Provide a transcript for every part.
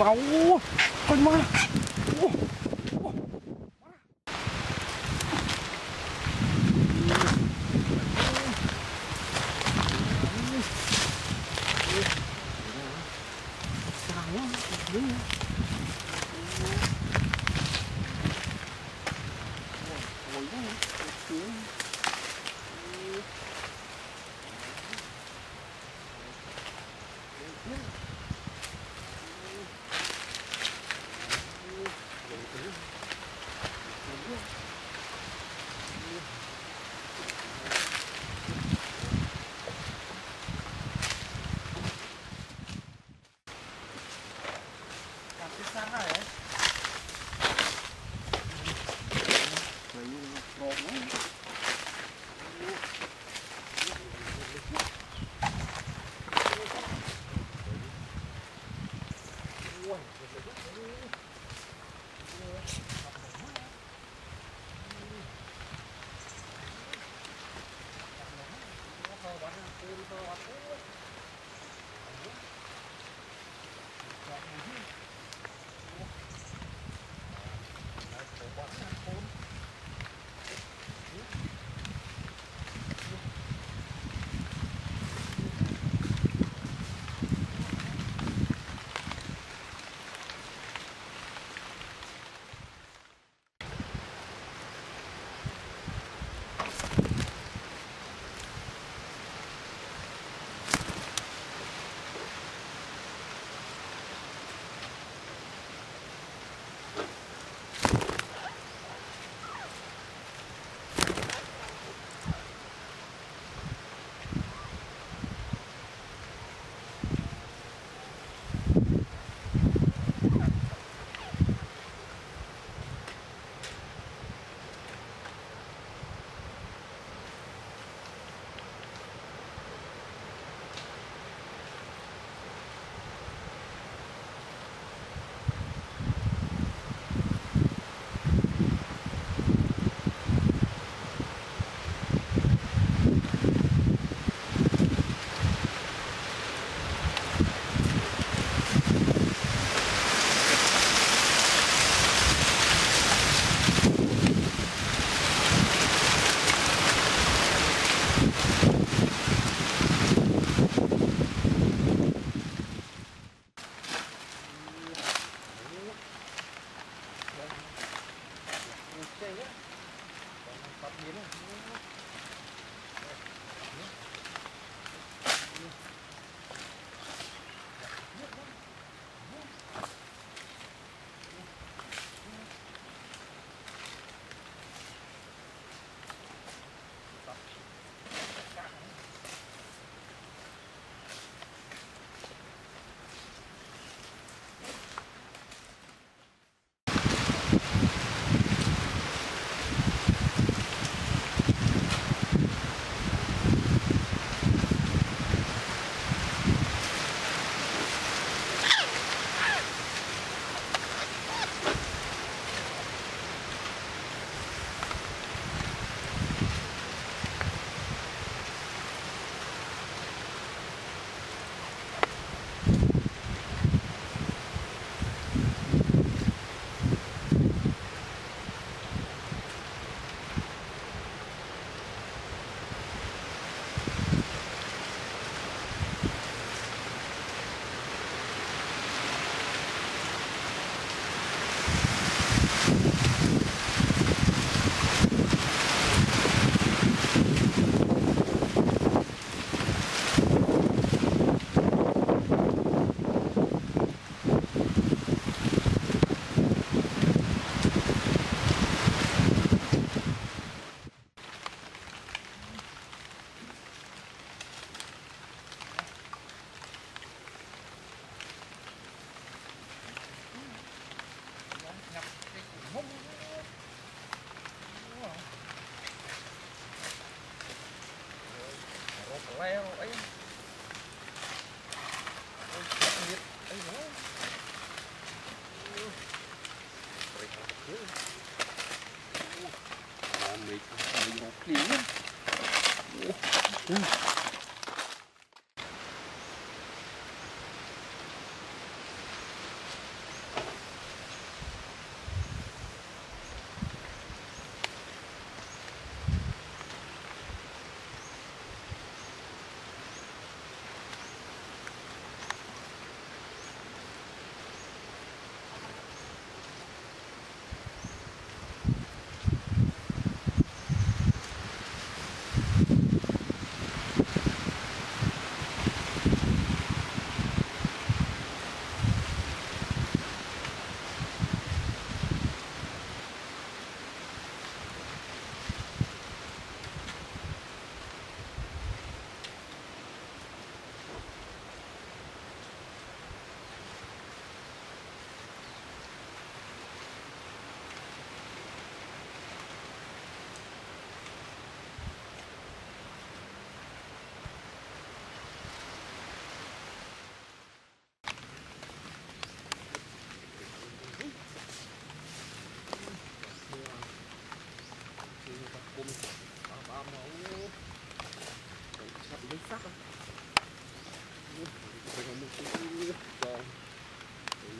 มาคนมา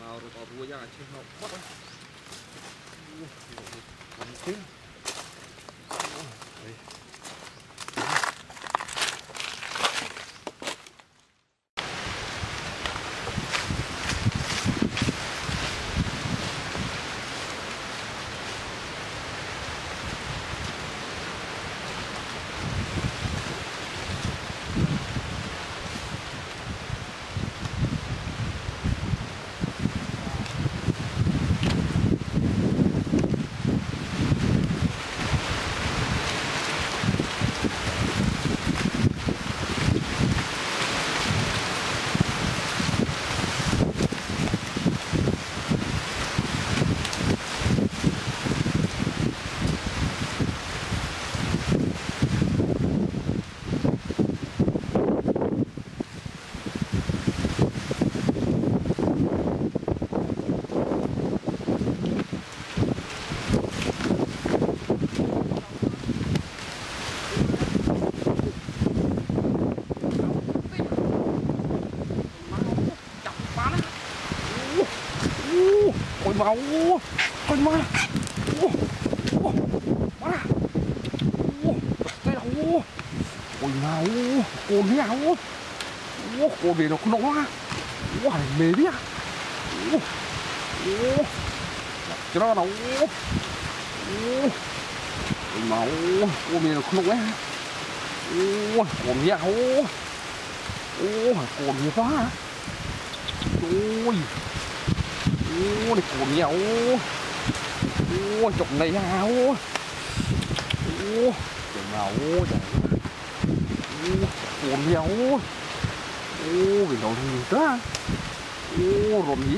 màu rồi bỏ ra trên hộp bắt đấy. Máu con ma má đây là ôi máu cô mía ô cô về nó con nó hoài mề đi cho nó nấu máu cô mía nó con nó cô mía quá ôi ô này cồn nhá ô chục này ha ô chục nào ô cồn nhá ô cái đầu gì đó ô rộm gì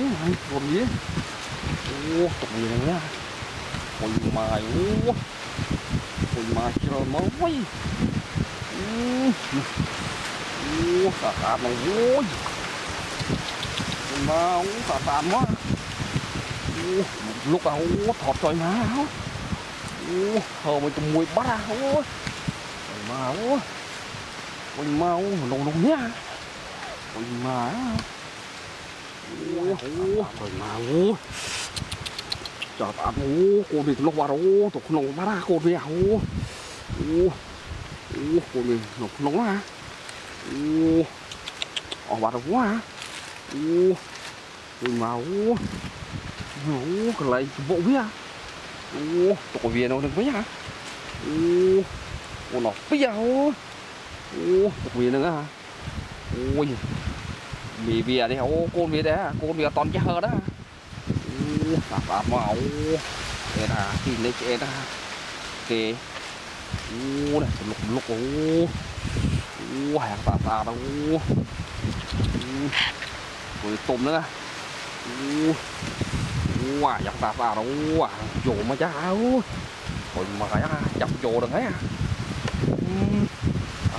ô chục này nha hồi mai cho nó mới ô cả cả này ô mà ô cả cả quá lúc nào thọt trời má hờ mà chùm mùi bắt trời má quanh mau nồng nồng nhá quanh má trời má trời tạm cô bị lúc vào đâu tụt nồng bắt cô về hậu cô bị nồng nồng á ở bắt đâu quá trời má cái này bộ vía tổ vía nó đừng với hả nó bây giờ tổ vía nữa hả ôi mì vía đấy hả con vía đấy hả con vía toàn cái hờ đó hả màu cái là thì lấy cái đó kì này lục lục hạt tạt đâu rồi tôm nữa quá dọc tạp vào đâu quá vô mà chả áo hồi mà cái dọc vô đừng thấy à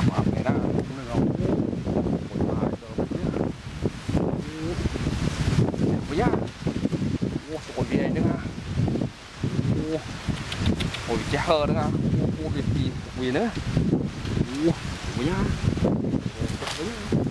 mà cái đó nó đâu bây giờ ôi về nữa ôi chả hơ nữa ôi việc gì nữa bây giờ